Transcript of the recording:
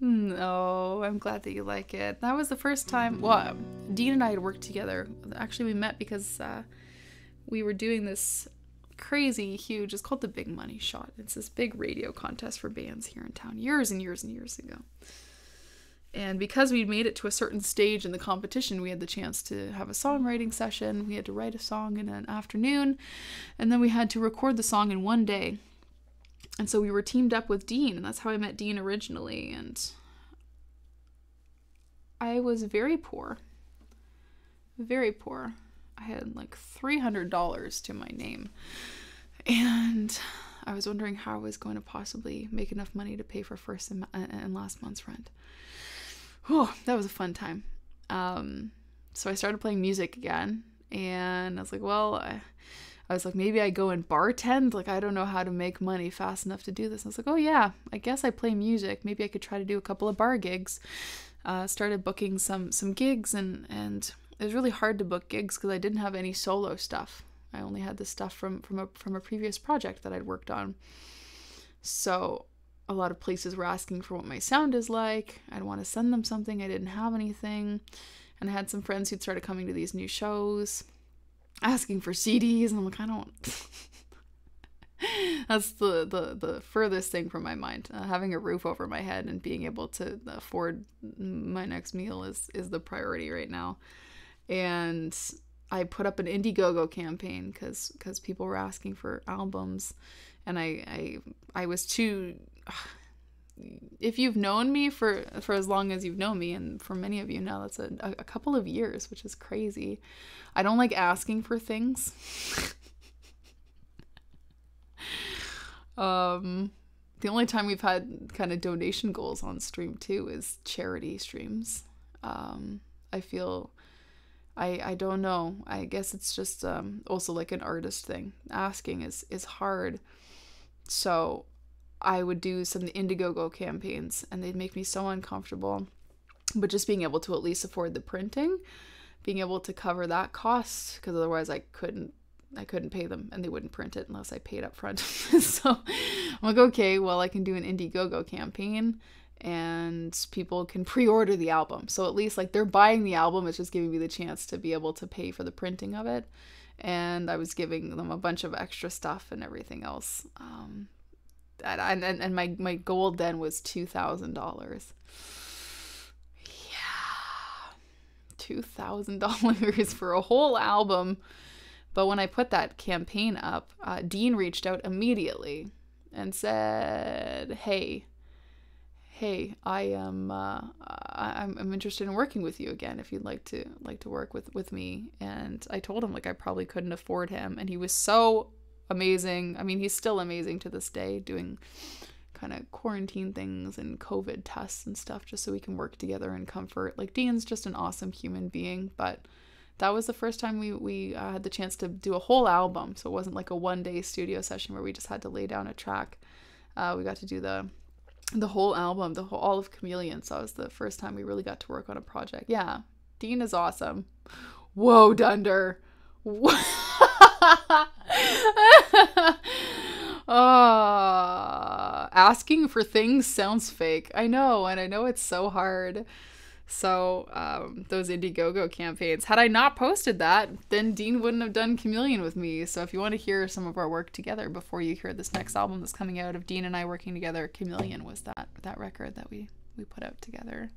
No, I'm glad that you like it. That was the first time, well, Dean and I had worked together. Actually, we met because we were doing this crazy, huge, it's called the Big Money Shot. It's this big radio contest for bands here in town years and years and years ago. And because we'd made it to a certain stage in the competition, we had the chance to have a songwriting session. We had to write a song in an afternoon, and then we had to record the song in one day. And so we were teamed up with Dean, and that's how I met Dean originally. And I was very poor. Very poor. I had like $300 to my name. And I was wondering how I was going to possibly make enough money to pay for first and last month's rent. Whew, that was a fun time. So I started playing music again, and I was like, well, I was like, maybe I go and bartend. Like, I don't know how to make money fast enough to do this. And I was like, oh yeah, I guess I play music. Maybe I could try to do a couple of bar gigs. Started booking some gigs, and it was really hard to book gigs because I didn't have any solo stuff. I only had the stuff from a previous project that I'd worked on. So a lot of places were asking for what my sound is like. I'd want to send them something. I didn't have anything. And I had some friends who'd started coming to these new shows, asking for CDs, and I'm like, I don't. That's the furthest thing from my mind. Having a roof over my head and being able to afford my next meal is the priority right now. And I put up an Indiegogo campaign because people were asking for albums, and I was too. If you've known me for as long as you've known me, and for many of you now, that's a couple of years, which is crazy. I don't like asking for things. The only time we've had kind of donation goals on stream too is charity streams. I feel, I don't know. I guess it's just also like an artist thing. Asking is hard. So I would do some Indiegogo campaigns, and they'd make me so uncomfortable. But just being able to at least afford the printing, being able to cover that cost, because otherwise I couldn't pay them, and they wouldn't print it unless I paid up front. So I'm like, okay, well, I can do an Indiegogo campaign, and people can pre-order the album. So at least like they're buying the album. It's just giving me the chance to be able to pay for the printing of it. And I was giving them a bunch of extra stuff and everything else. And my goal then was $2,000. Yeah, $2,000 for a whole album. But when I put that campaign up, Dean reached out immediately and said, hey, I'm interested in working with you again if you'd like to work with me. And I told him like I probably couldn't afford him, and he was so amazing. I mean, he's still amazing to this day, doing kind of quarantine things and COVID tests and stuff just so we can work together in comfort. Like, Dean's just an awesome human being. But that was the first time we had the chance to do a whole album. So it wasn't like a one-day studio session where we just had to lay down a track. We got to do the whole album, all of Chameleon. So that was the first time we really got to work on a project. Yeah, Dean is awesome. Whoa, Dunder. What? Asking for things sounds fake. I know, and I know it's so hard. So those Indiegogo campaigns, had I not posted that, then Dean wouldn't have done Chameleon with me. So if you want to hear some of our work together before you hear this next album that's coming out of Dean and I working together, Chameleon was that record that we put out together.